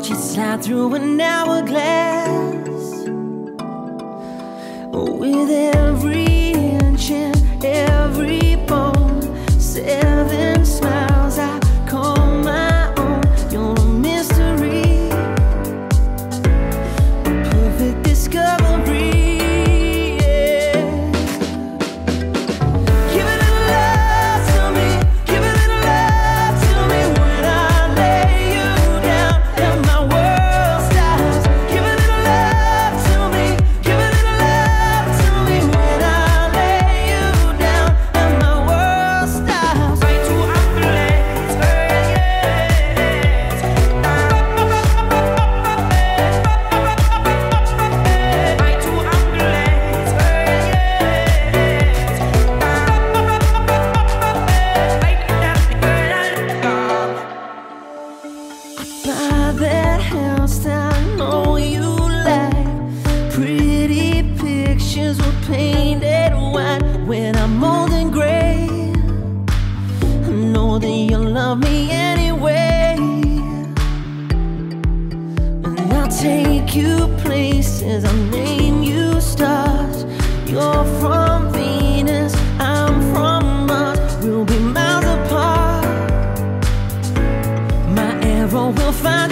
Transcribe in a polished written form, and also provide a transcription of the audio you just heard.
watch it slide through an hourglass. With every inch and every bone, 7 smiles I call my own. You're a mystery, a perfect discovery. Take you places, I'll name you stars. You're from Venus, I'm from Mars. We'll be miles apart. My arrow will find